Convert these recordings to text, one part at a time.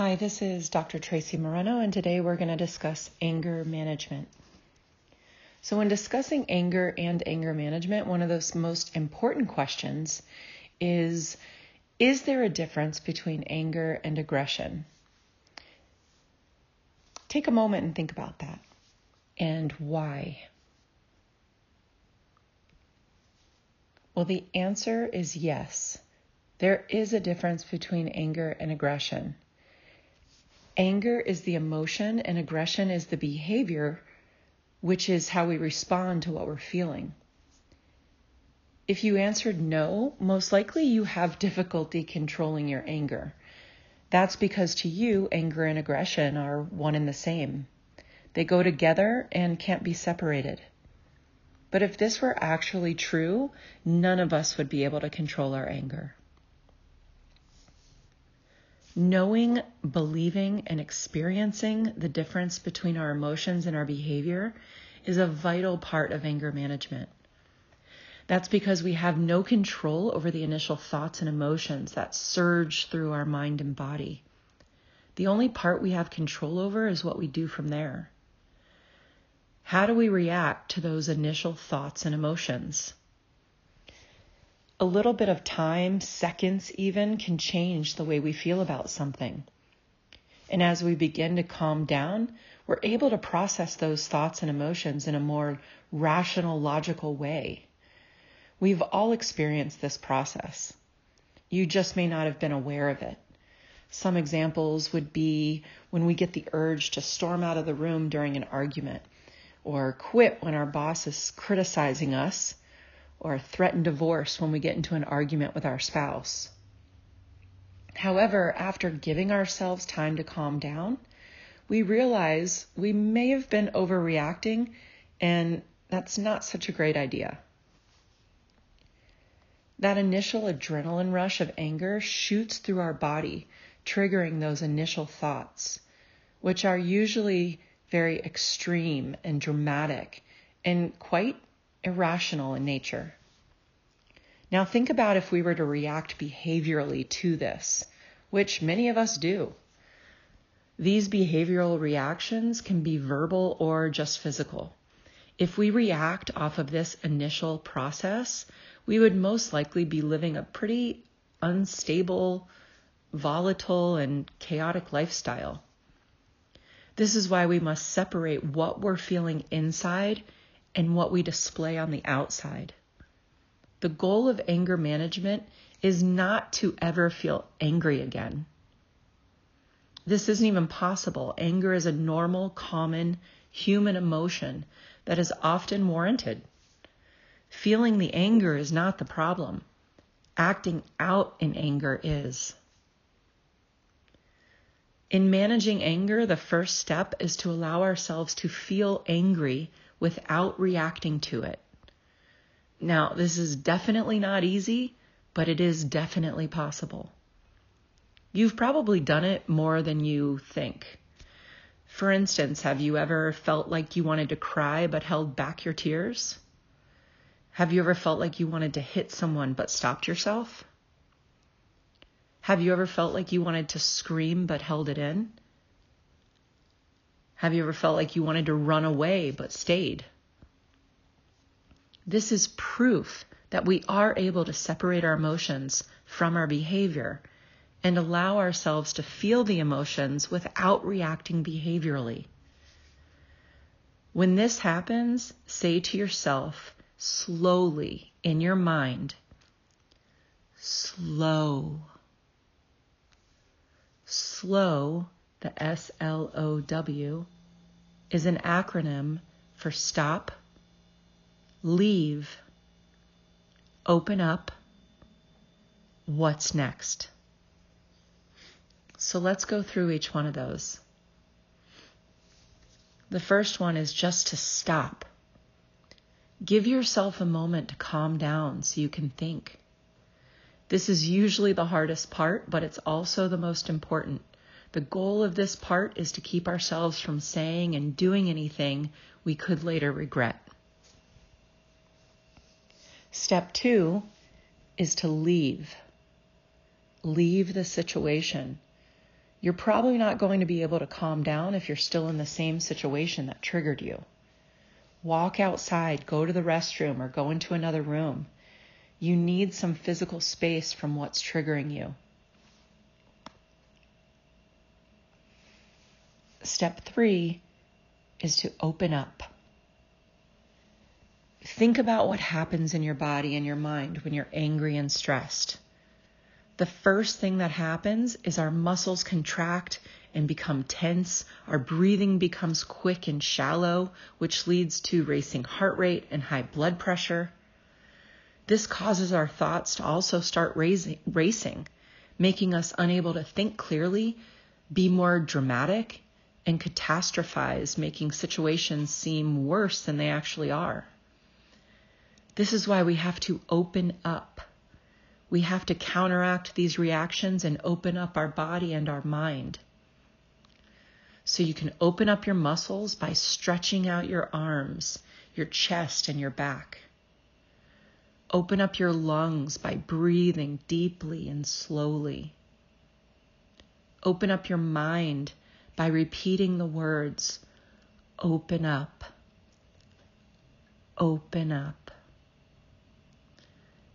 Hi, this is Dr. Traci Moreno, and today we're going to discuss anger management. So when discussing anger and anger management, one of those most important questions is there a difference between anger and aggression? Take a moment and think about that, and why? Well, the answer is yes. There is a difference between anger and aggression. Anger is the emotion and aggression is the behavior, which is how we respond to what we're feeling. If you answered no, most likely you have difficulty controlling your anger. That's because to you, anger and aggression are one and the same. They go together and can't be separated. But if this were actually true, none of us would be able to control our anger. Knowing, believing, and experiencing the difference between our emotions and our behavior is a vital part of anger management. That's because we have no control over the initial thoughts and emotions that surge through our mind and body. The only part we have control over is what we do from there. How do we react to those initial thoughts and emotions? A little bit of time, seconds even, can change the way we feel about something. And as we begin to calm down, we're able to process those thoughts and emotions in a more rational, logical way. We've all experienced this process. You just may not have been aware of it. Some examples would be when we get the urge to storm out of the room during an argument, or quit when our boss is criticizing us, or threaten divorce when we get into an argument with our spouse. However, after giving ourselves time to calm down, we realize we may have been overreacting, and that's not such a great idea. That initial adrenaline rush of anger shoots through our body, triggering those initial thoughts, which are usually very extreme and dramatic and quite irrational in nature. Now think about if we were to react behaviorally to this, which many of us do. These behavioral reactions can be verbal or just physical. If we react off of this initial process, we would most likely be living a pretty unstable, volatile, and chaotic lifestyle. This is why we must separate what we're feeling inside and what we display on the outside. The goal of anger management is not to ever feel angry again. This isn't even possible. Anger is a normal, common human emotion that is often warranted. Feeling the anger is not the problem. Acting out in anger is. In managing anger, the first step is to allow ourselves to feel angry without reacting to it. Now, this is definitely not easy, but it is definitely possible. You've probably done it more than you think. For instance, have you ever felt like you wanted to cry but held back your tears? Have you ever felt like you wanted to hit someone but stopped yourself? Have you ever felt like you wanted to scream but held it in? Have you ever felt like you wanted to run away but stayed? This is proof that we are able to separate our emotions from our behavior and allow ourselves to feel the emotions without reacting behaviorally. When this happens, say to yourself slowly in your mind, slow. Slow, the S-L-O-W, is an acronym for stop, leave, open up, what's next. So let's go through each one of those. The first one is just to stop. Give yourself a moment to calm down so you can think. This is usually the hardest part, but it's also the most important. The goal of this part is to keep ourselves from saying and doing anything we could later regret. Step 2 is to leave. Leave the situation. you're probably not going to be able to calm down if you're still in the same situation that triggered you. Walk outside, go to the restroom, or go into another room. You need some physical space from what's triggering you. Step 3 is to open up. Think about what happens in your body and your mind when you're angry and stressed. The first thing that happens is our muscles contract and become tense. Our breathing becomes quick and shallow, which leads to racing heart rate and high blood pressure. This causes our thoughts to also start racing, making us unable to think clearly, be more dramatic, and catastrophize, making situations seem worse than they actually are. This is why we have to open up. We have to counteract these reactions and open up our body and our mind. So you can open up your muscles by stretching out your arms, your chest, and your back. Open up your lungs by breathing deeply and slowly. Open up your mind by repeating the words, open up, open up.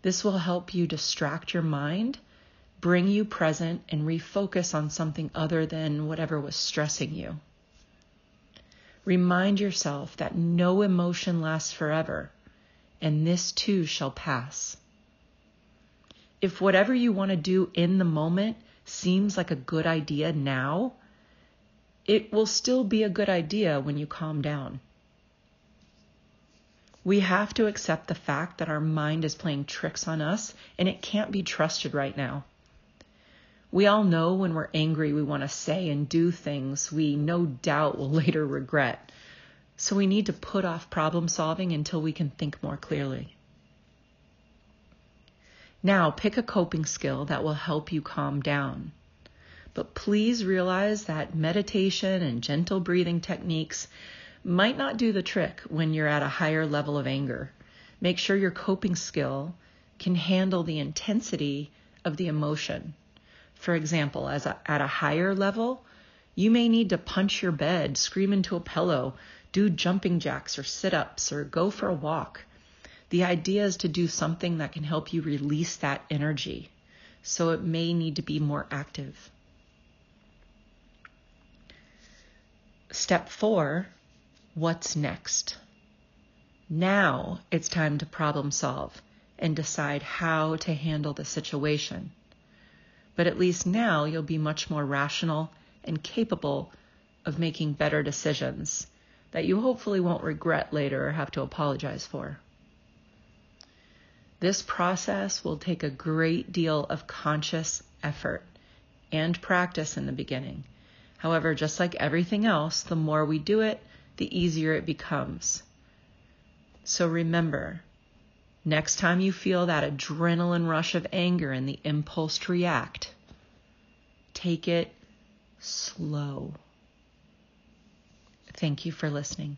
This will help you distract your mind, bring you present, and refocus on something other than whatever was stressing you. Remind yourself that no emotion lasts forever, and this too shall pass. If whatever you want to do in the moment seems like a good idea now, it will still be a good idea when you calm down. We have to accept the fact that our mind is playing tricks on us and it can't be trusted right now. We all know when we're angry, we want to say and do things we no doubt will later regret. So we need to put off problem solving until we can think more clearly. Now, pick a coping skill that will help you calm down. But please realize that meditation and gentle breathing techniques might not do the trick when you're at a higher level of anger. Make sure your coping skill can handle the intensity of the emotion. For example, at a higher level, you may need to punch your bed, scream into a pillow, do jumping jacks or sit-ups, or go for a walk. The idea is to do something that can help you release that energy. So it may need to be more active. Step 4, what's next? Now it's time to problem solve and decide how to handle the situation. But at least now you'll be much more rational and capable of making better decisions that you hopefully won't regret later or have to apologize for. This process will take a great deal of conscious effort and practice in the beginning. However, just like everything else, the more we do it, the easier it becomes. So remember, next time you feel that adrenaline rush of anger and the impulse to react, take it slow. Thank you for listening.